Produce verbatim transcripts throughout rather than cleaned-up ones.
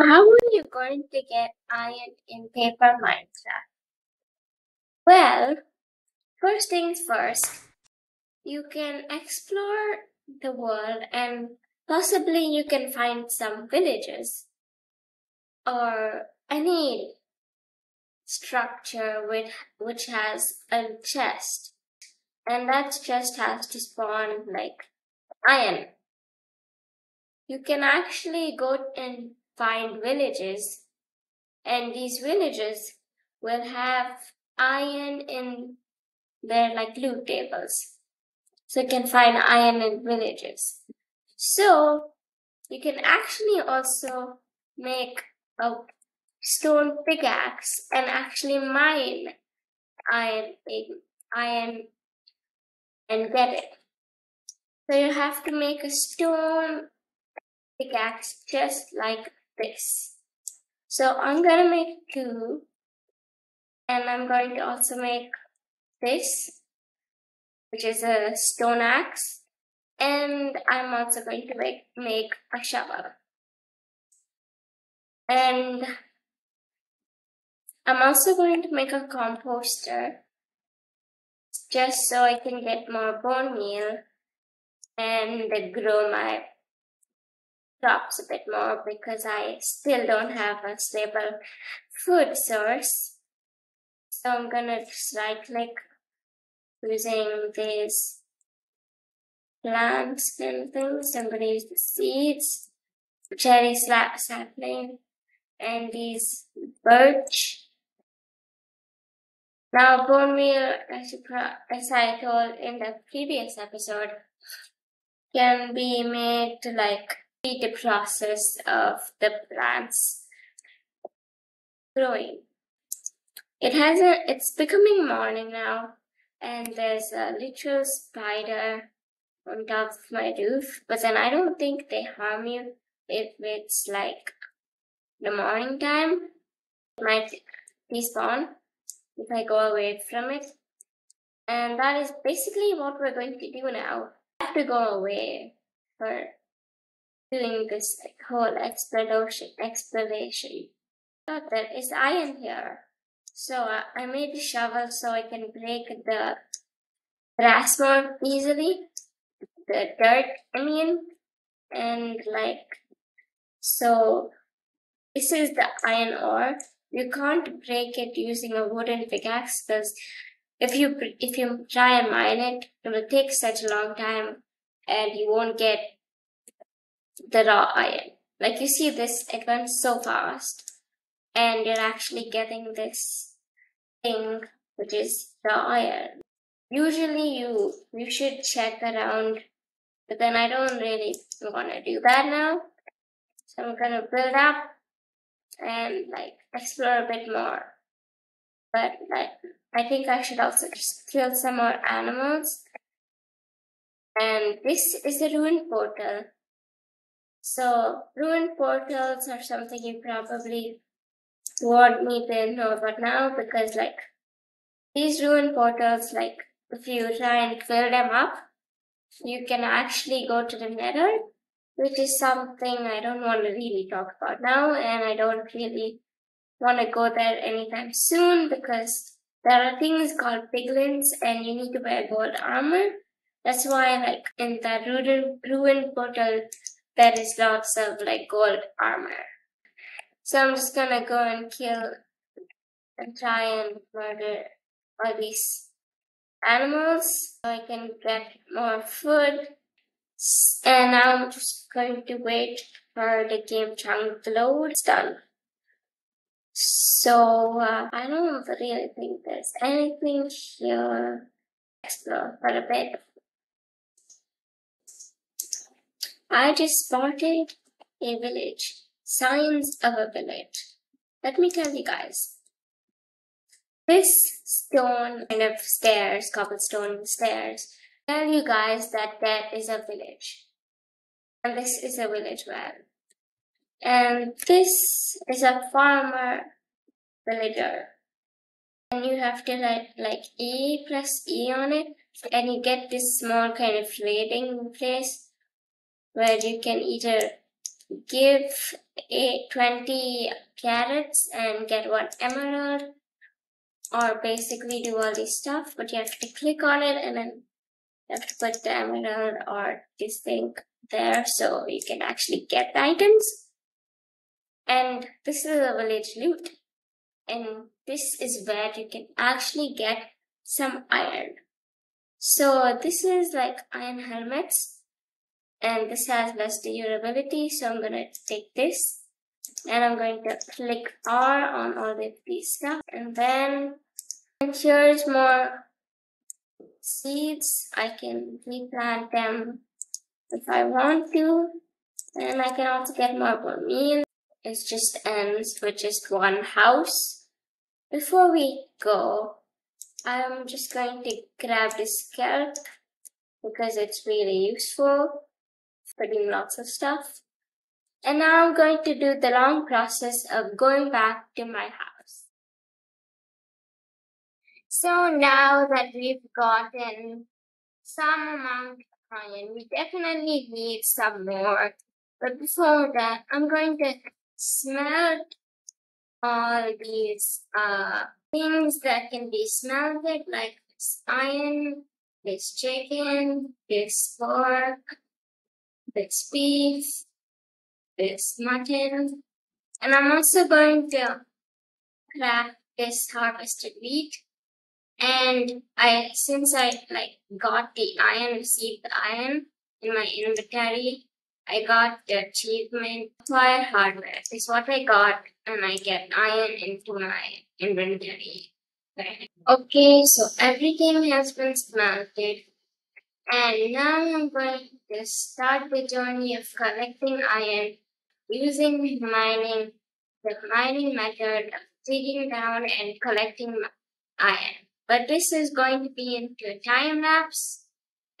So how are you going to get iron in Paper Minecraft? Well, first things first, you can explore the world and possibly you can find some villages or any structure with, which has a chest, and that chest has to spawn like iron. You can actually go and find villages, and these villages will have iron in their like loot tables, so you can find iron in villages. So you can actually also make a stone pickaxe and actually mine iron in iron and get it. So you have to make a stone pickaxe just like this. So I'm gonna make two, and I'm going to also make this, which is a stone axe, and I'm also going to make, make a shovel. And I'm also going to make a composter, just so I can get more bone meal and grow my crops a bit more, because I still don't have a stable food source. So I'm gonna just right click using these plants and things. I'm gonna use the seeds, cherry slap sapling, and these birch. Now bone meal, as I told in the previous episode, can be made to like speed the process of the plants growing. It has a, it's becoming morning now, and there's a literal spider on top of my roof, but then I don't think they harm you if it's like the morning time. It might respawn if I go away from it. And that is basically what we're going to do now. I have to go away for doing this like, whole exploration, exploration. But there is iron here. So uh, I made a shovel so I can break the grass more easily, the dirt, I mean, and like, so this is the iron ore. You can't break it using a wooden pickaxe, because if you, if you try and mine it, it will take such a long time and you won't get the raw iron. Like you see this, it went so fast. And you're actually getting this thing, which is the iron. Usually you you should check around, but then I don't really want to do that now. So I'm gonna build up and like explore a bit more. But like I think I should also just kill some more animals. And this is the ruined portal. So ruined portals are something you probably want me to know about now, because like these ruined portals, like if you try and fill them up, you can actually go to the nether, which is something I don't want to really talk about now, and I don't really want to go there anytime soon, because there are things called piglins and you need to wear gold armor. That's why like in the ruined ruined portal there is lots of like gold armor. So I'm just gonna go and kill and try and murder all these animals so I can get more food. And now I'm just going to wait for the game chunk to load. It's done. So uh, I don't really think there's anything here. Explore for a bit. I just spotted a village. Signs of a village. Let me tell you guys. This stone kind of stairs, cobblestone stairs, tell you guys that that is a village. And this is a village well. And this is a farmer villager. And you have to write like E plus E on it. And you get this small kind of raiding place where you can either give a twenty carrots and get one emerald, or basically do all this stuff, but you have to click on it and then you have to put the emerald or this thing there so you can actually get the items. And this is a village loot, and this is where you can actually get some iron. So this is like iron helmets, and this has less durability, so I'm gonna take this and I'm going to click R on all of these stuff. And then and here's more seeds. I can replant them if I want to, and I can also get more meal. It just ends with just one house. Before we go, I'm just going to grab this carrot because it's really useful for doing lots of stuff. And now I'm going to do the long process of going back to my house. So now that we've gotten some amount of iron, we definitely need some more. But before that, I'm going to smelt all these uh, things that can be smelted, like this iron, this chicken, this pork, this beef, this mutton, and I'm also going to craft this harvested wheat. And I, since I like got the iron, received the iron in my inventory, I got the achievement acquire hardware is what I got, and I get iron into my inventory. Okay, okay so everything has been smelted, and now I'm going to start the journey of collecting iron using mining, the mining method of digging down and collecting iron. But this is going to be into a time lapse,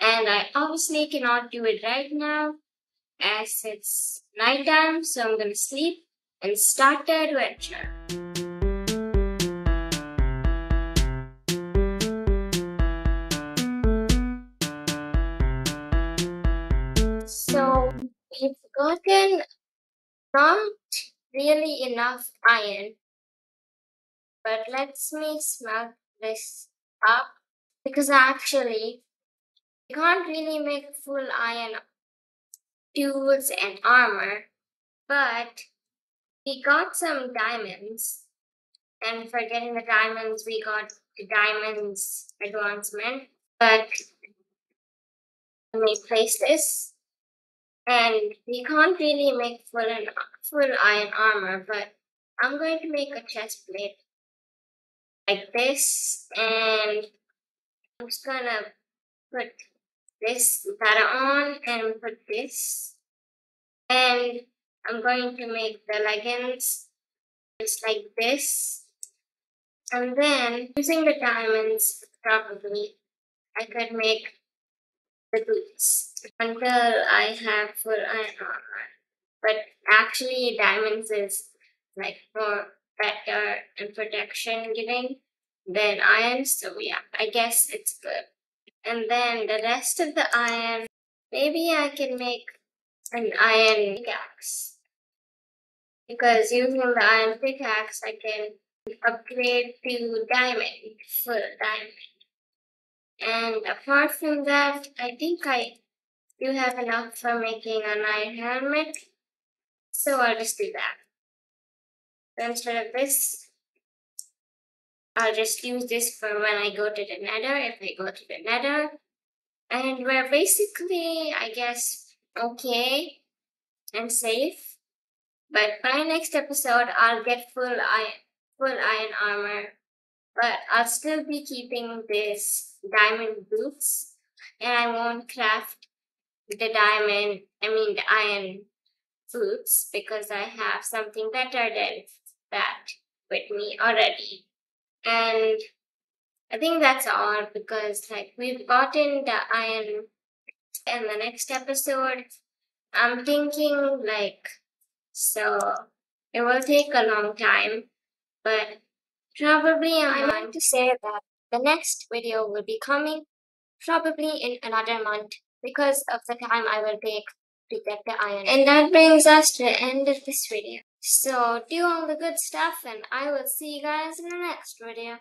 and I obviously cannot do it right now, as it's nighttime, so I'm gonna sleep and start the adventure. So we've gotten not really enough iron, but let me smelt this up, because actually you can't really make full iron tools and armor, but we got some diamonds, and for getting the diamonds we got the diamonds advancement. But let me place this, and we can't really make full and full iron armor, but I'm going to make a chest plate like this, and I'm just gonna put this ladder on and put this, and I'm going to make the leggings just like this, and then using the diamonds probably I could make the boots until I have full iron armor. But actually diamonds is like more better and protection giving than iron, so yeah, I guess it's good. And then the rest of the iron, maybe I can make an iron pickaxe, because using the iron pickaxe I can upgrade to diamond, full diamond. And apart from that, I think I do have enough for making an iron helmet, so I'll just do that. So instead of this, I'll just use this for when I go to the nether, if I go to the nether. And we're basically, I guess, okay and safe. But by next episode, I'll get full iron, full iron armor. But I'll still be keeping this diamond boots. And I won't craft the diamond, I mean the iron boots, because I have something better than that with me already. And I think that's all, because like we've gotten the iron. In the next episode, I'm thinking like, so it will take a long time, but probably I want to say that the next video will be coming probably in another month because of the time I will take to get the iron. And that brings us to the end of this video. So do all the good stuff, and I will see you guys in the next video.